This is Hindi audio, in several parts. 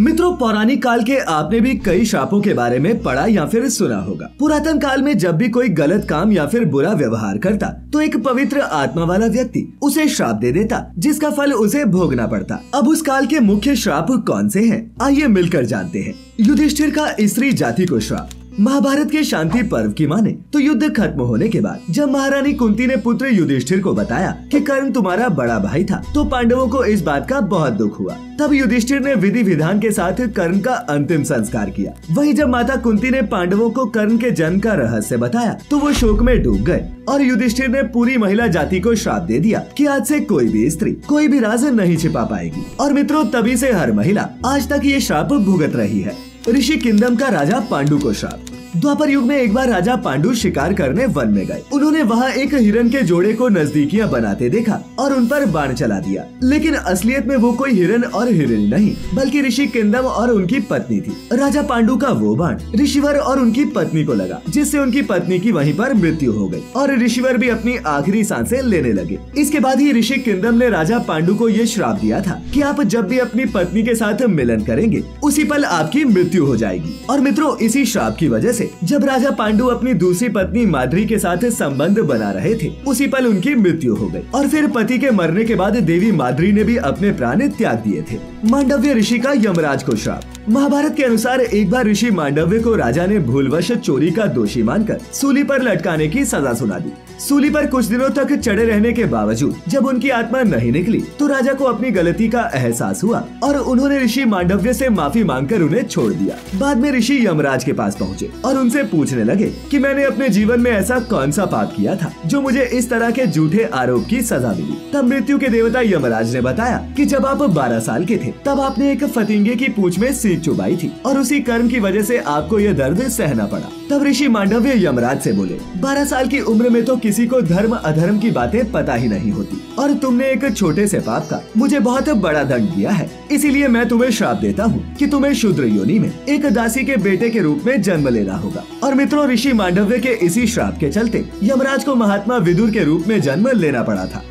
मित्रों, पौराणिक काल के आपने भी कई श्रापों के बारे में पढ़ा या फिर सुना होगा। पुरातन काल में जब भी कोई गलत काम या फिर बुरा व्यवहार करता तो एक पवित्र आत्मा वाला व्यक्ति उसे श्राप दे देता, जिसका फल उसे भोगना पड़ता। अब उस काल के मुख्य श्राप कौन से हैं? आइए मिलकर जानते हैं। युधिष्ठिर का स्त्री जाति को श्राप। महाभारत के शांति पर्व की माने तो युद्ध खत्म होने के बाद जब महारानी कुंती ने पुत्र युधिष्ठिर को बताया कि कर्ण तुम्हारा बड़ा भाई था, तो पांडवों को इस बात का बहुत दुख हुआ। तब युधिष्ठिर ने विधि विधान के साथ कर्ण का अंतिम संस्कार किया। वहीं जब माता कुंती ने पांडवों को कर्ण के जन्म का रहस्य बताया तो वो शोक में डूब गए और युधिष्ठिर ने पूरी महिला जाति को श्राप दे दिया कि आज से कोई भी स्त्री कोई भी राज नहीं छिपा पाएगी। और मित्रों, तभी से हर महिला आज तक ये श्राप भुगत रही है। ऋषि किंदम का राजा पांडु को श्राप। द्वापर युग में एक बार राजा पांडु शिकार करने वन में गए। उन्होंने वहां एक हिरण के जोड़े को नजदीकियां बनाते देखा और उन पर बाण चला दिया, लेकिन असलियत में वो कोई हिरण और हिरणी नहीं बल्कि ऋषि किंदम और उनकी पत्नी थी। राजा पांडु का वो बाण ऋषिवर और उनकी पत्नी को लगा, जिससे उनकी पत्नी की वहीं पर मृत्यु हो गई और ऋषिवर भी अपनी आखिरी सांसें लेने लगे। इसके बाद ही ऋषि किंदम ने राजा पांडु को ये श्राप दिया था कि आप जब भी अपनी पत्नी के साथ मिलन करेंगे उसी पल आपकी मृत्यु हो जाएगी। और मित्रों, इसी श्राप की वजह से जब राजा पांडु अपनी दूसरी पत्नी माद्री के साथ संबंध बना रहे थे उसी पल उनकी मृत्यु हो गई। और फिर पति के मरने के बाद देवी माद्री ने भी अपने प्राण त्याग दिए थे। मांडव्य ऋषि का यमराज को श्राप। महाभारत के अनुसार एक बार ऋषि मांडव्य को राजा ने भूलवश चोरी का दोषी मानकर सूली पर लटकाने की सजा सुना दी। सूली पर कुछ दिनों तक चढ़े रहने के बावजूद जब उनकी आत्मा नहीं निकली तो राजा को अपनी गलती का एहसास हुआ और उन्होंने ऋषि मांडव्य से माफी मांगकर उन्हें छोड़ दिया। बाद में ऋषि यमराज के पास पहुँचे और उनसे पूछने लगे कि मैंने अपने जीवन में ऐसा कौन सा पाप किया था जो मुझे इस तरह के झूठे आरोप की सजा मिली। तब मृत्यु के देवता यमराज ने बताया कि जब आप 12 साल के थे तब आपने एक फतिंगे की पूंछ में चुबाई थी और उसी कर्म की वजह से आपको यह दर्द सहना पड़ा। तब ऋषि मांडव्य यमराज से बोले, 12 साल की उम्र में तो किसी को धर्म अधर्म की बातें पता ही नहीं होती और तुमने एक छोटे से पाप का मुझे बहुत बड़ा दंड दिया है, इसीलिए मैं तुम्हें श्राप देता हूँ कि तुम्हें शूद्र योनि में एक दासी के बेटे के रूप में जन्म लेना होगा। और मित्रों, ऋषि मांडव्य के इसी श्राप के चलते यमराज को महात्मा विदुर के रूप में जन्म लेना पड़ा था।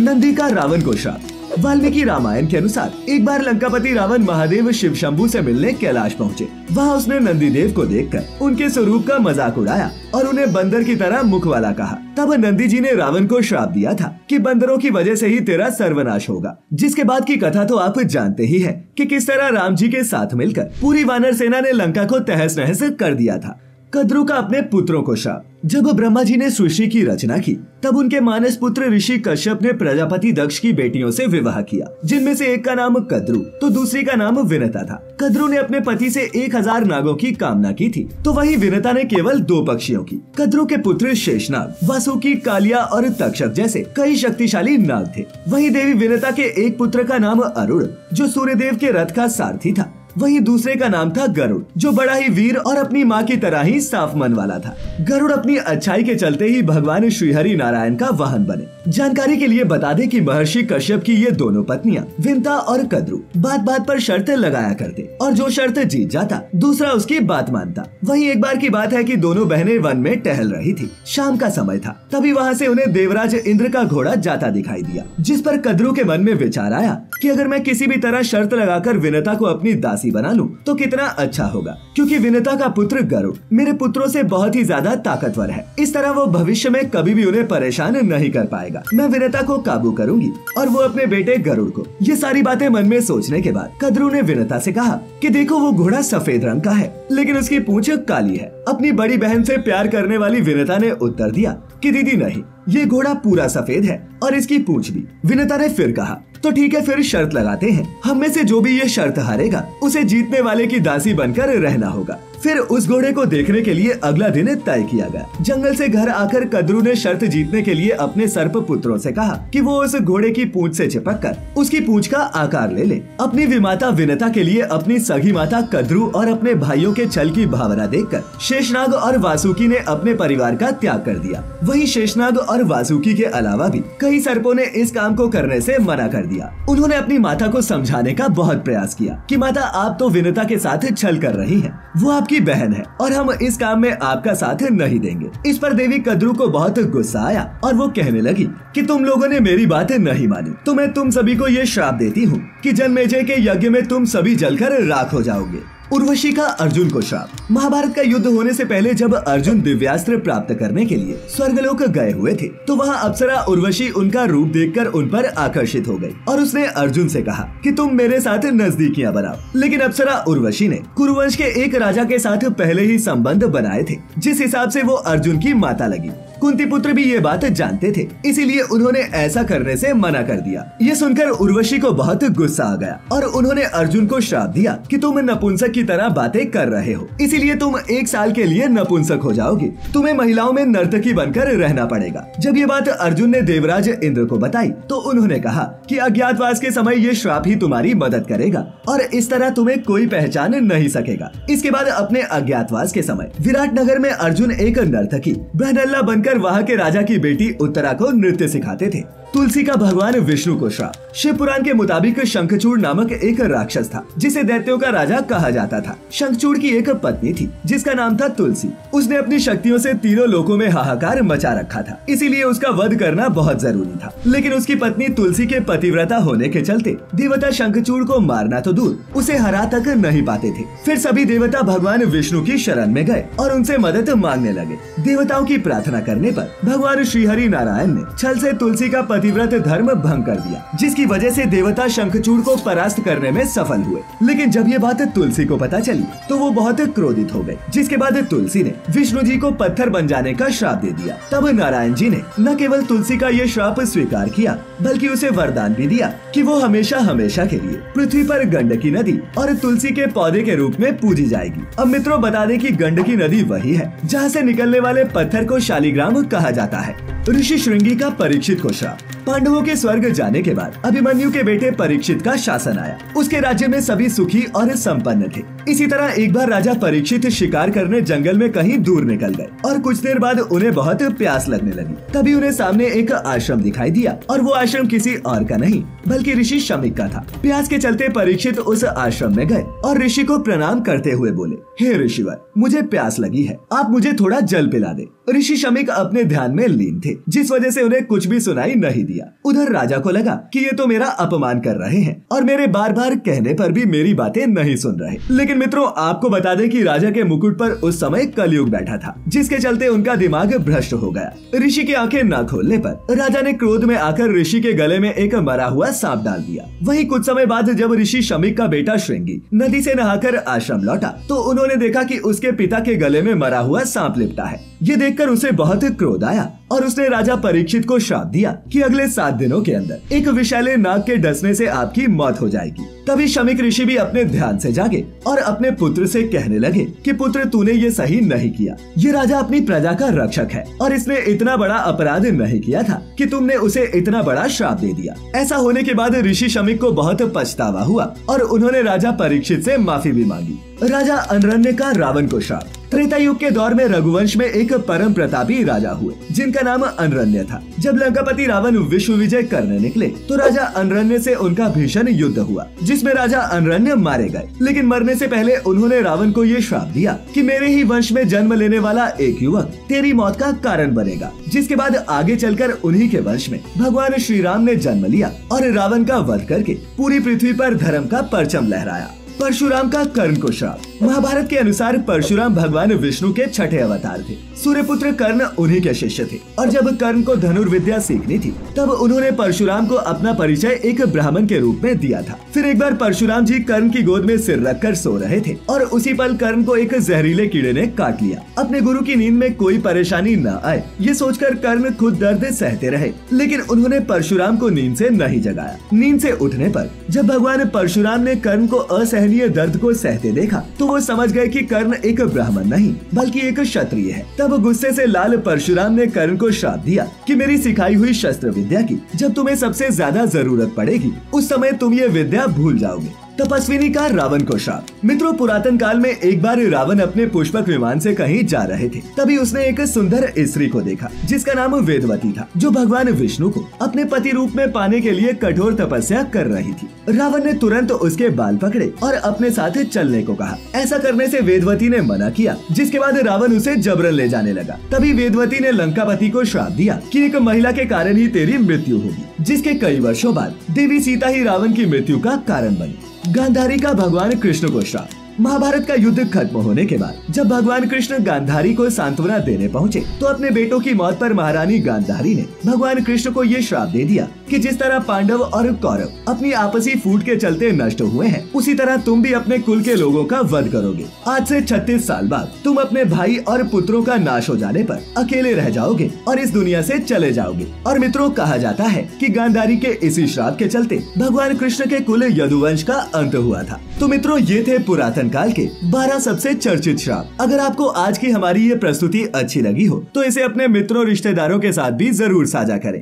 नंदी का रावण को श्राप। वाल्मीकि रामायण के अनुसार एक बार लंकापति रावण महादेव शिव शंभू से मिलने कैलाश पहुँचे। वहाँ उसने नंदी देव को देखकर उनके स्वरूप का मजाक उड़ाया और उन्हें बंदर की तरह मुख वाला कहा। तब नंदी जी ने रावण को श्राप दिया था कि बंदरों की वजह से ही तेरा सर्वनाश होगा। जिसके बाद की कथा तो आप जानते ही है कि किस तरह राम जी के साथ मिलकर पूरी वानर सेना ने लंका को तहस नहस कर दिया था। कद्रू का अपने पुत्रों को श्राप। जब ब्रह्मा जी ने सृष्टि की रचना की तब उनके मानस पुत्र ऋषि कश्यप ने प्रजापति दक्ष की बेटियों से विवाह किया, जिनमें से एक का नाम कद्रू तो दूसरी का नाम विनता था। कद्रू ने अपने पति से 1000 नागों की कामना की थी, तो वहीं विनता ने केवल 2 पक्षियों की। कद्रू के पुत्र शेषनाग, वासुकी, कालिया और तक्षक जैसे कई शक्तिशाली नाग थे। वहीं देवी विनता के एक पुत्र का नाम अरुण जो सूर्यदेव के रथ का सारथी था, वहीं दूसरे का नाम था गरुड़ जो बड़ा ही वीर और अपनी माँ की तरह ही साफ मन वाला था। गरुड़ अपनी अच्छाई के चलते ही भगवान श्री हरि नारायण का वाहन बने। जानकारी के लिए बता दें कि महर्षि कश्यप की ये दोनों पत्नियां विनता और कद्रू बात बात पर शर्तें लगाया करते और जो शर्त जीत जाता दूसरा उसकी बात मानता। वहीं एक बार की बात है कि दोनों बहनें वन में टहल रही थी। शाम का समय था, तभी वहाँ से उन्हें देवराज इंद्र का घोड़ा जाता दिखाई दिया, जिस पर कद्रू के मन में विचार आया कि अगर मैं किसी भी तरह शर्त लगाकर विनता को अपनी दासी बना लूं तो कितना अच्छा होगा, क्योंकि विनता का पुत्र गरुड़ मेरे पुत्रों से बहुत ही ज्यादा ताकतवर है। इस तरह वो भविष्य में कभी भी उन्हें परेशान नहीं कर पाएगा। मैं विनता को काबू करूंगी और वो अपने बेटे गरुड़ को। ये सारी बातें मन में सोचने के बाद कद्रू ने विनता से कहा कि देखो वो घोड़ा सफेद रंग का है लेकिन उसकी पूंछ काली है। अपनी बड़ी बहन से प्यार करने वाली विनता ने उत्तर दिया कि दीदी नहीं, ये घोड़ा पूरा सफेद है और इसकी पूंछ भी। विनता ने फिर कहा तो ठीक है, फिर शर्त लगाते हैं, हम में से जो भी ये शर्त हारेगा उसे जीतने वाले की दासी बनकर रहना होगा। फिर उस घोड़े को देखने के लिए अगला दिन तय किया गया। जंगल से घर आकर कद्रू ने शर्त जीतने के लिए अपने सर्प पुत्रों से कहा कि वो उस घोड़े की पूंछ से चिपककर उसकी पूंछ का आकार ले ले। अपनी विमाता विनता के लिए अपनी सगी माता कद्रू और अपने भाइयों के छल की भावना देखकर शेषनाग और वासुकी ने अपने परिवार का त्याग कर दिया। वही शेषनाग और वासुकी के अलावा भी कई सर्पों ने इस काम को करने से मना कर दिया। दिया। उन्होंने अपनी माता को समझाने का बहुत प्रयास किया कि माता आप तो विनता के साथ छल कर रही हैं, वो आपकी बहन है और हम इस काम में आपका साथ नहीं देंगे। इस पर देवी कद्रू को बहुत गुस्सा आया और वो कहने लगी कि तुम लोगों ने मेरी बात नहीं मानी तो मैं तुम सभी को ये श्राप देती हूँ कि जन्मेजय के यज्ञ में तुम सभी जलकर राख हो जाओगे। उर्वशी का अर्जुन को श्राप। महाभारत का युद्ध होने से पहले जब अर्जुन दिव्यास्त्र प्राप्त करने के लिए स्वर्गलोक गए हुए थे तो वहाँ अप्सरा उर्वशी उनका रूप देखकर उन पर आकर्षित हो गई और उसने अर्जुन से कहा कि तुम मेरे साथ नजदीकियाँ बनाओ। लेकिन अप्सरा उर्वशी ने कुरुवंश के एक राजा के साथ पहले ही संबंध बनाए थे, जिस हिसाब से वो अर्जुन की माता लगी। कुंती पुत्र भी ये बात जानते थे, इसीलिए उन्होंने ऐसा करने से मना कर दिया। ये सुनकर उर्वशी को बहुत गुस्सा आ गया और उन्होंने अर्जुन को श्राप दिया कि तुम नपुंसक की तरह बातें कर रहे हो, इसीलिए तुम 1 साल के लिए नपुंसक हो जाओगे, तुम्हें महिलाओं में नर्तकी बनकर रहना पड़ेगा। जब ये बात अर्जुन ने देवराज इंद्र को बताई तो उन्होंने कहा कि अज्ञातवास के समय ये श्राप ही तुम्हारी मदद करेगा और इस तरह तुम्हें कोई पहचान नहीं सकेगा। इसके बाद अपने अज्ञातवास के समय विराट नगर में अर्जुन एक नर्तकी बहनल्ला बनकर वहाँ के राजा की बेटी उत्तरा को नृत्य सिखाते थे। तुलसी का भगवान विष्णु को श्राप। शिव पुराण के मुताबिक शंखचूर नामक एक राक्षस था जिसे दैत्यों का राजा कहा जाता था। शंखचूर की एक पत्नी थी जिसका नाम था तुलसी। उसने अपनी शक्तियों से तीनों लोकों में हाहाकार मचा रखा था, इसीलिए उसका वध करना बहुत जरूरी था। लेकिन उसकी पत्नी तुलसी के पतिव्रता होने के चलते देवता शंखचूर को मारना तो दूर उसे हरा तक नहीं पाते थे। फिर सभी देवता भगवान विष्णु की शरण में गए और उनसे मदद मांगने लगे। देवताओं की प्रार्थना करने पर भगवान श्री हरि नारायण ने छल से तुलसी का पतिव्रत धर्म भंग कर दिया, जिसकी वजह से देवता शंखचूर को परास्त करने में सफल हुए। लेकिन जब ये बात तुलसी को पता चली तो वो बहुत क्रोधित हो गई, जिसके बाद तुलसी ने विष्णु जी को पत्थर बन जाने का श्राप दे दिया। तब नारायण जी ने न केवल तुलसी का ये श्राप स्वीकार किया बल्कि उसे वरदान भी दिया कि वो हमेशा हमेशा के लिए पृथ्वी पर गंडकी नदी और तुलसी के पौधे के रूप में पूजी जाएगी। अब मित्रों बता दें कि गंडकी नदी वही है जहाँ से निकलने वाले पत्थर को शालिग्राम कहा जाता है। ऋषि श्रृंगी का परीक्षित को श्राप। पांडवों के स्वर्ग जाने के बाद अभिमन्यु के बेटे परीक्षित का शासन आया। उसके राज्य में सभी सुखी और संपन्न थे। इसी तरह एक बार राजा परीक्षित शिकार करने जंगल में कहीं दूर निकल गए और कुछ देर बाद उन्हें बहुत प्यास लगने लगी। तभी उन्हें सामने एक आश्रम दिखाई दिया और वो आश्रम किसी और का नहीं बल्कि ऋषि शमीक का था। प्यास के चलते परीक्षित उस आश्रम में गए और ऋषि को प्रणाम करते हुए बोले, हे ऋषिवर, मुझे प्यास लगी है, आप मुझे थोड़ा जल पिला दे। ऋषि शमीक अपने ध्यान में लीन थे, जिस वजह से उन्हें कुछ भी सुनाई नहीं दिया। उधर राजा को लगा कि ये तो मेरा अपमान कर रहे हैं और मेरे बार बार कहने पर भी मेरी बातें नहीं सुन रहे। लेकिन मित्रों आपको बता दें कि राजा के मुकुट पर उस समय कलयुग बैठा था, जिसके चलते उनका दिमाग भ्रष्ट हो गया। ऋषि की आंखें न खोलने पर राजा ने क्रोध में आकर ऋषि के गले में एक मरा हुआ सांप डाल दिया। वही कुछ समय बाद जब ऋषि शमीक का बेटा श्रृंगी नदी से नहाकर आश्रम लौटा तो उन्होंने देखा कि उसके पिता के गले में मरा हुआ सांप लिपटा है। ये देखकर उसे बहुत क्रोध आया और उसने राजा परीक्षित को श्राप दिया कि अगले 7 दिनों के अंदर एक विषैले नाग के डसने से आपकी मौत हो जाएगी। तभी शमीक ऋषि भी अपने ध्यान से जागे और अपने पुत्र से कहने लगे कि पुत्र तूने ये सही नहीं किया, ये राजा अपनी प्रजा का रक्षक है और इसने इतना बड़ा अपराध नहीं किया था कि तुमने उसे इतना बड़ा श्राप दे दिया। ऐसा होने के बाद ऋषि शमीक को बहुत पछतावा हुआ और उन्होंने राजा परीक्षित से माफी भी मांगी। राजा अनरण्य का रावण को श्राप। त्रेता युग के दौर में रघुवंश में एक परम प्रतापी राजा हुए जिनका नाम अनरण्य था। जब लंकापति रावण विश्व विजय करने निकले तो राजा अनरण्य से उनका भीषण युद्ध हुआ, जिसमें राजा अनरण्य मारे गए। लेकिन मरने से पहले उन्होंने रावण को ये श्राप दिया कि मेरे ही वंश में जन्म लेने वाला एक युवक तेरी मौत का कारण बनेगा, जिसके बाद आगे चलकर उन्हीं के वंश में भगवान श्री राम ने जन्म लिया और रावण का वध करके पूरी पृथ्वी पर धर्म का परचम लहराया। परशुराम का कर्ण को श्राप। महाभारत के अनुसार परशुराम भगवान विष्णु के 6ठे अवतार थे। सूर्यपुत्र कर्ण उन्हीं के शिष्य थे और जब कर्ण को धनुर्विद्या सीखनी थी तब उन्होंने परशुराम को अपना परिचय एक ब्राह्मण के रूप में दिया था। फिर एक बार परशुराम जी कर्ण की गोद में सिर रखकर सो रहे थे और उसी पल कर्ण को एक जहरीले कीड़े ने काट लिया। अपने गुरु की नींद में कोई परेशानी न आए ये सोचकर कर्ण खुद दर्द सहते रहे, लेकिन उन्होंने परशुराम को नींद से नहीं जगाया। नींद से उठने पर जब भगवान परशुराम ने कर्ण को असहनीय दर्द को सहते देखा तो वो समझ गए कि कर्ण एक ब्राह्मण नहीं बल्कि एक क्षत्रिय है। तब गुस्से से लाल परशुराम ने कर्ण को श्राप दिया कि मेरी सिखाई हुई शस्त्र विद्या की जब तुम्हें सबसे ज्यादा जरूरत पड़ेगी उस समय तुम ये विद्या भूल जाओगे। तपस्विनी का रावण को श्राप। मित्रों, पुरातन काल में एक बार रावण अपने पुष्पक विमान से कहीं जा रहे थे, तभी उसने एक सुंदर स्त्री को देखा जिसका नाम वेदवती था, जो भगवान विष्णु को अपने पति रूप में पाने के लिए कठोर तपस्या कर रही थी। रावण ने तुरंत उसके बाल पकड़े और अपने साथ चलने को कहा। ऐसा करने से वेदवती ने मना किया, जिसके बाद रावण उसे जबरन ले जाने लगा। तभी वेदवती ने लंकापति को श्राप दिया कि एक महिला के कारण ही तेरी मृत्यु होगी, जिसके कई वर्षों बाद देवी सीता ही रावण की मृत्यु का कारण बनी। गांधारी का भगवान कृष्ण को श्राप। महाभारत का युद्ध खत्म होने के बाद जब भगवान कृष्ण गांधारी को सांत्वना देने पहुँचे, तो अपने बेटों की मौत पर महारानी गांधारी ने भगवान कृष्ण को ये श्राप दे दिया कि जिस तरह पांडव और कौरव अपनी आपसी फूट के चलते नष्ट हुए हैं, उसी तरह तुम भी अपने कुल के लोगों का वध करोगे। आज से 36 साल बाद तुम अपने भाई और पुत्रों का नाश हो जाने पर अकेले रह जाओगे और इस दुनिया से चले जाओगे। और मित्रों, कहा जाता है कि गांधारी के इसी श्राप के चलते भगवान कृष्ण के कुल यदुवंश का अंत हुआ था। तो मित्रों, ये थे पुरातन काल के 12 सबसे चर्चित श्राप। अगर आपको आज की हमारी ये प्रस्तुति अच्छी लगी हो तो इसे अपने मित्रों रिश्तेदारों के साथ भी जरूर साझा करें।